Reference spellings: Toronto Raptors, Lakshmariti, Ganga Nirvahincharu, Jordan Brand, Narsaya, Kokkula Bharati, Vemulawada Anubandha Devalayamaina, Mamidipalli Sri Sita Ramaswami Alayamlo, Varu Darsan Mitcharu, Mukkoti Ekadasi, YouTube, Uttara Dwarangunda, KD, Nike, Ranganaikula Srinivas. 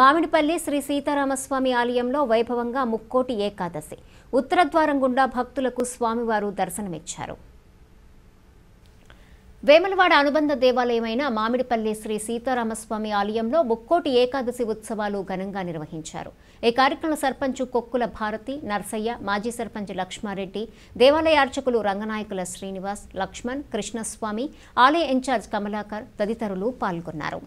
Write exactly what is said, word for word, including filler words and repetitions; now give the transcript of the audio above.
Mamidipalli Sri Sita Ramaswami Alayamlo Vaibhavanga Mukkoti Ekadasi. Uttara Dwarangunda Bhaktulaku Swami Varu Darsan Mitcharu. Vemulawada Anubandha Devalayamaina Mamidipalli Sri Sita Ramaswami Alayamlo Mukkoti Ekadasi Utsavalu Ganga Nirvahincharu. Ee Karyakramamlo Sarpanchu Kokkula Bharati, Narsaya, Maji Sarpanch Lakshmariti, Devalaya Archakulu Ranganaikula Srinivas, Lakshman, Krishna Swami, Alaya Incharge Kamalakar, Taditarulu Palgonnaru.